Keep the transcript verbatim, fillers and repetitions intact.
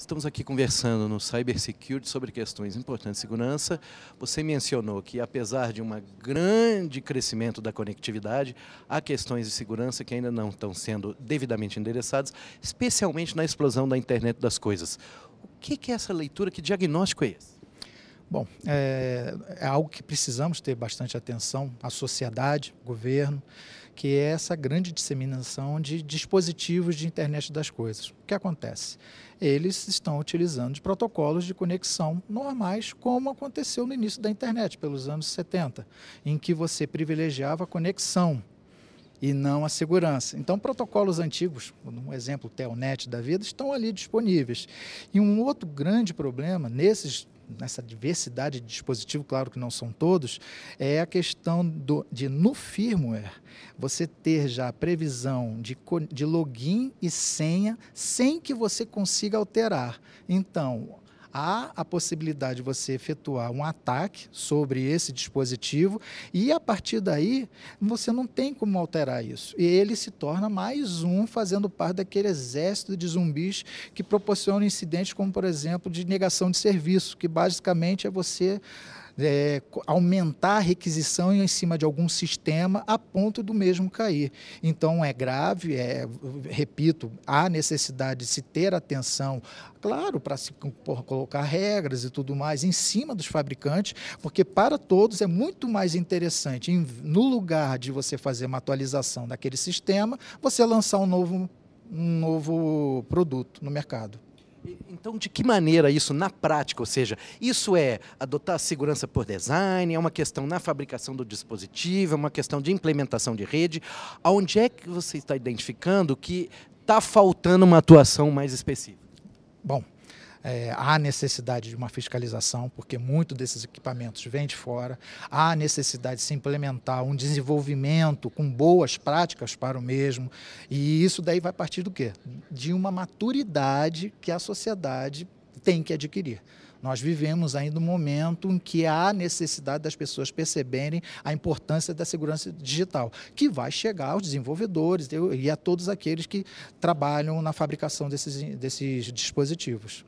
Estamos aqui conversando no Cybersecurity sobre questões importantes de segurança. Você mencionou que, apesar de um grande crescimento da conectividade, há questões de segurança que ainda não estão sendo devidamente endereçadas, especialmente na explosão da internet das coisas. O que é essa leitura? Que diagnóstico é esse? Bom, é, é algo que precisamos ter bastante atenção, a sociedade, o governo, que é essa grande disseminação de dispositivos de internet das coisas. O que acontece? Eles estão utilizando protocolos de conexão normais, como aconteceu no início da internet, pelos anos setenta, em que você privilegiava a conexão e não a segurança. Então, protocolos antigos, um exemplo, o Telnet da vida, estão ali disponíveis. E um outro grande problema nesses nessa diversidade de dispositivo, claro que não são todos, é a questão do, de, no firmware, você ter já a previsão de, de login e senha sem que você consiga alterar. Então, há a possibilidade de você efetuar um ataque sobre esse dispositivo e, a partir daí, você não tem como alterar isso. E ele se torna mais um fazendo parte daquele exército de zumbis que proporciona incidentes como, por exemplo, de negação de serviço, que basicamente é você é, aumentar a requisição em cima de algum sistema a ponto do mesmo cair. Então, é grave, é, repito, há necessidade de se ter atenção, claro, para se colocar regras e tudo mais em cima dos fabricantes, porque para todos é muito mais interessante, no lugar de você fazer uma atualização daquele sistema, você lançar um novo, um novo produto no mercado. Então, de que maneira isso, na prática, ou seja, isso é adotar a segurança por design, é uma questão na fabricação do dispositivo, é uma questão de implementação de rede, onde é que você está identificando que está faltando uma atuação mais específica? Bom, é, há necessidade de uma fiscalização, porque muito desses equipamentos vêm de fora, há necessidade de se implementar um desenvolvimento com boas práticas para o mesmo, e isso daí vai partir do quê? De uma maturidade que a sociedade tem que adquirir. Nós vivemos ainda um momento em que há necessidade das pessoas perceberem a importância da segurança digital, que vai chegar aos desenvolvedores e a todos aqueles que trabalham na fabricação desses, desses dispositivos.